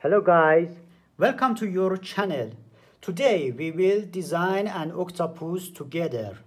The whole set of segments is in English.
Hello guys, welcome to your channel. Today we will design an octopus together.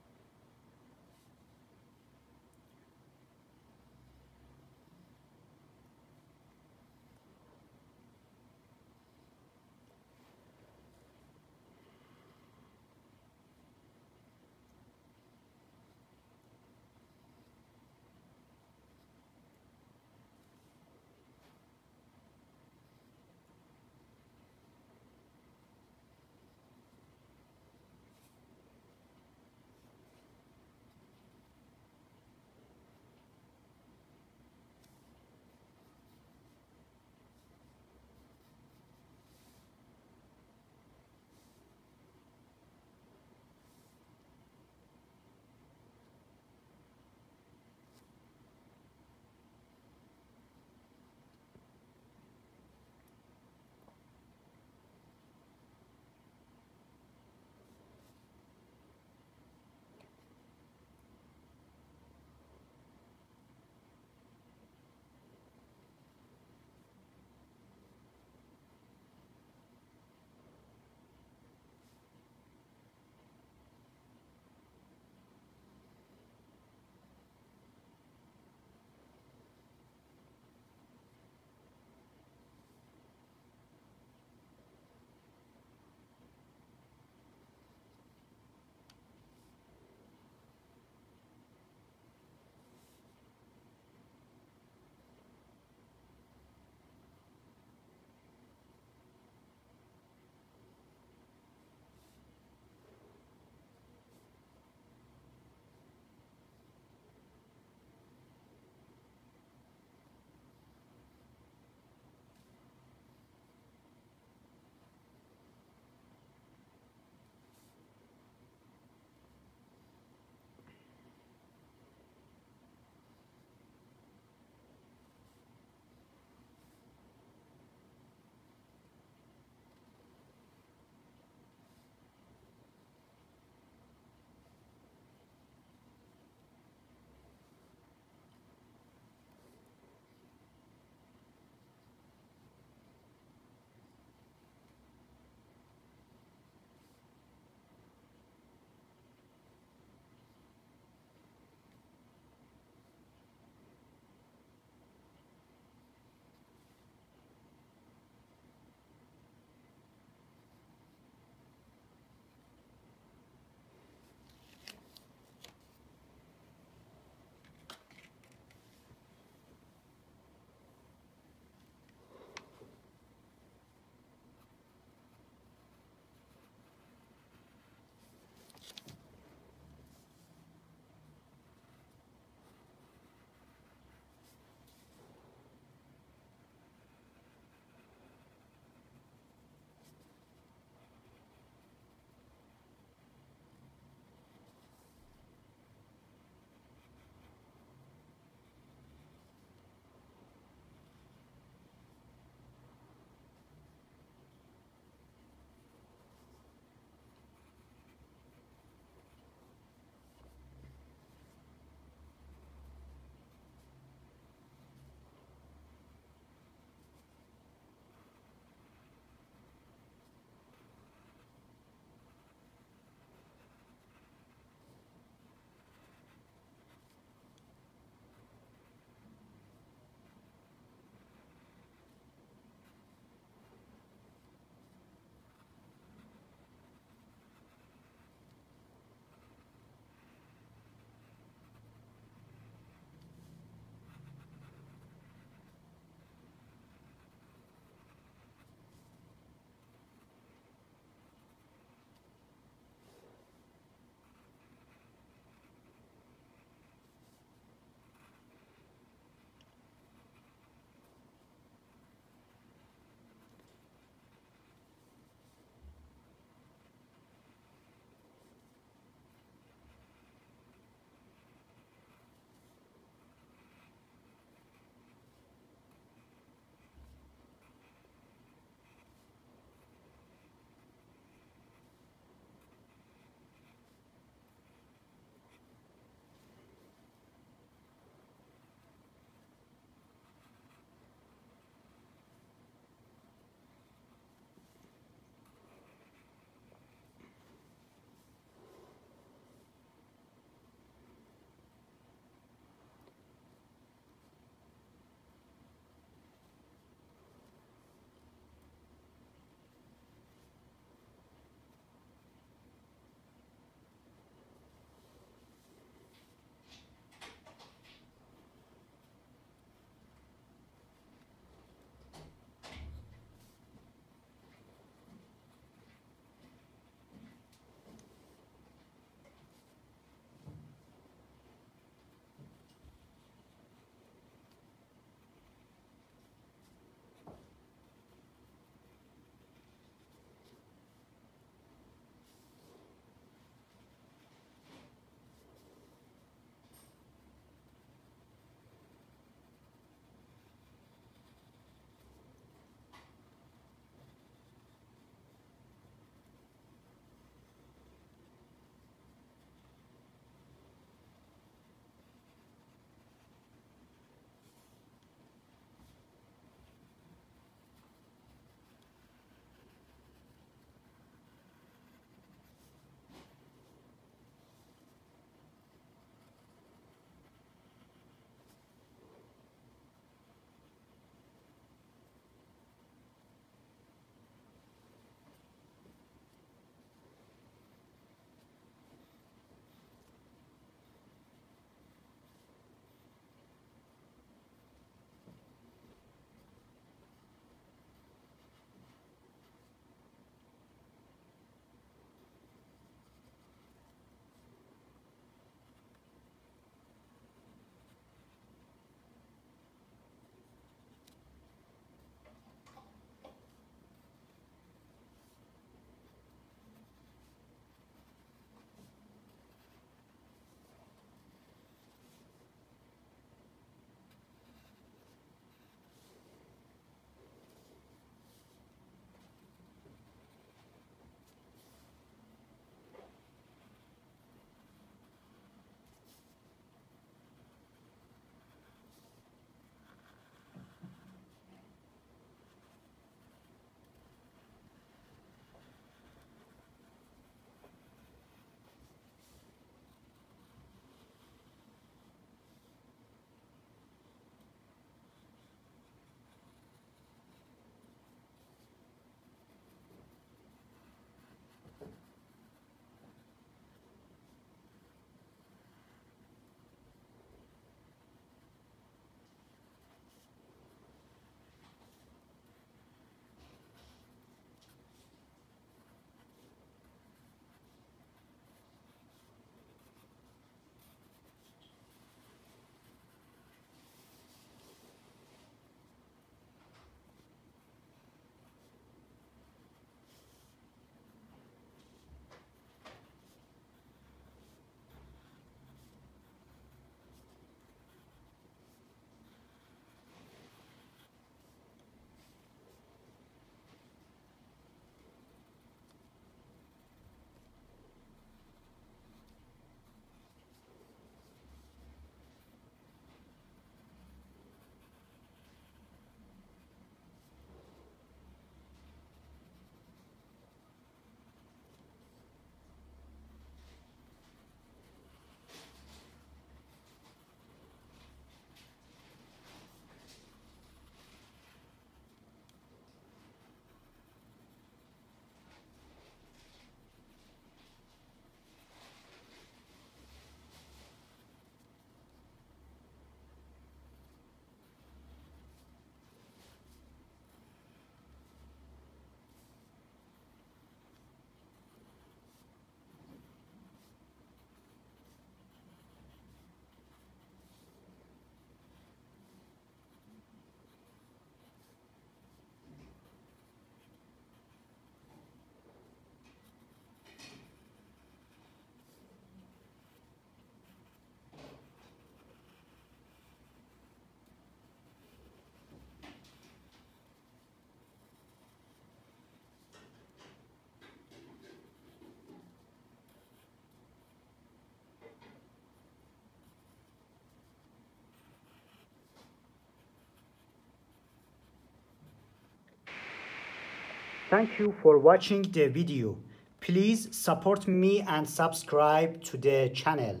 Thank you for watching the video. Please support me and subscribe to the channel.